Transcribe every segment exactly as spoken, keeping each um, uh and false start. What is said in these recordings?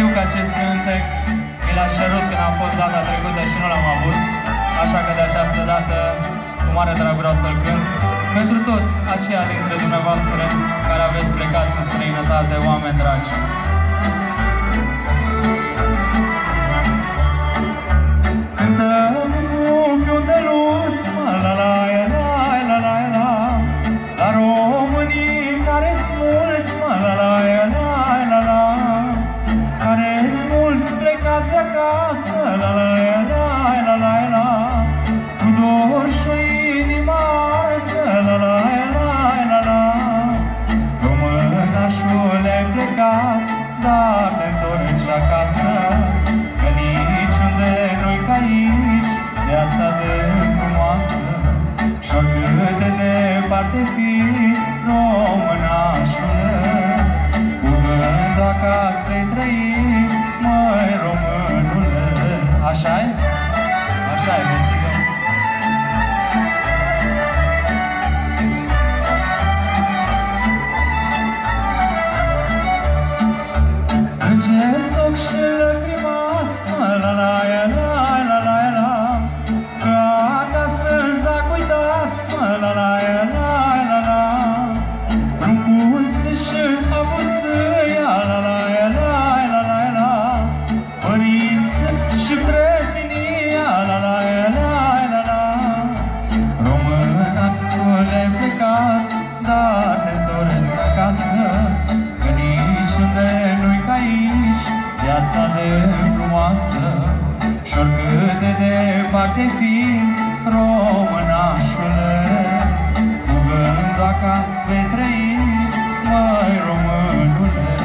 știu că acest cântec mi l-a cerut când am fost data trecută și nu l-am avut, așa că de această dată, cu mare drag vreau să-l cânt pentru toți aceia dintre dumneavoastră care aveți plecați în străinătate, oameni dragi. Cântăm cu un deluț, mă, la la la la la la, la românii care-s mulți, mă, la la la la la, care-s mulți plecați de acasă, la la la la la la, cu dor și inima arsă, la la la la la. Românașul ai plecat, dar te întorci acasă, că niciunde nu-i ca aici viața de frumoasă. Și-oricât de departe fii, românașule, cu gândul acasă vei trăi, măi românule. Așa-i? Așa-i, muzică. Îngeți ochi și lăcrimați, mă, la la la la la la, că acasă-ți acuitați, mă, la la la la la, fruncuții și abuția, la la la la la la, părinți și prietenia, la la la la la. Românașul ai plecat, dar te-ntorci acasă, că niciunde nu-i ca aici viața de frumoasă. Și-oricât de departe-ai fi, românașule, cu gândul acasă vei trăi, măi românule.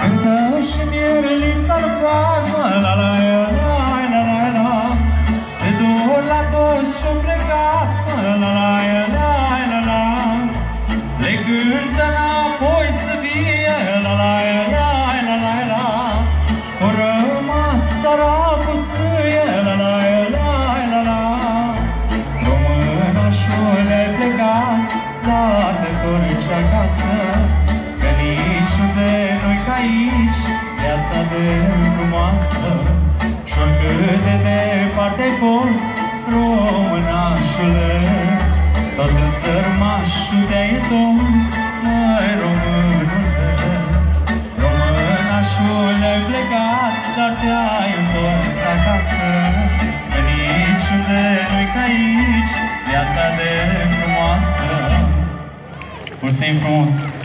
Cântă și mierelița nu fac, mă, la la la la la la, de dor la toți și-o plecat, mă, la la la la la, le cântă înapoi să vie, la la la la la la, o rămas țara pustie, la la la la la. Românașul ai plecat, dar te-ntorci acasă, că niciunde nu-i ca aici viața de frumoasă. Și-oricât de departe-ai fost, românașule, tot în sărmașul te-ai întors, măi românule. Românașul ai plecat, dar te-ai întors acasă, că niciunde nu-i ca aici viața de frumoasă. Mulțumim frumos!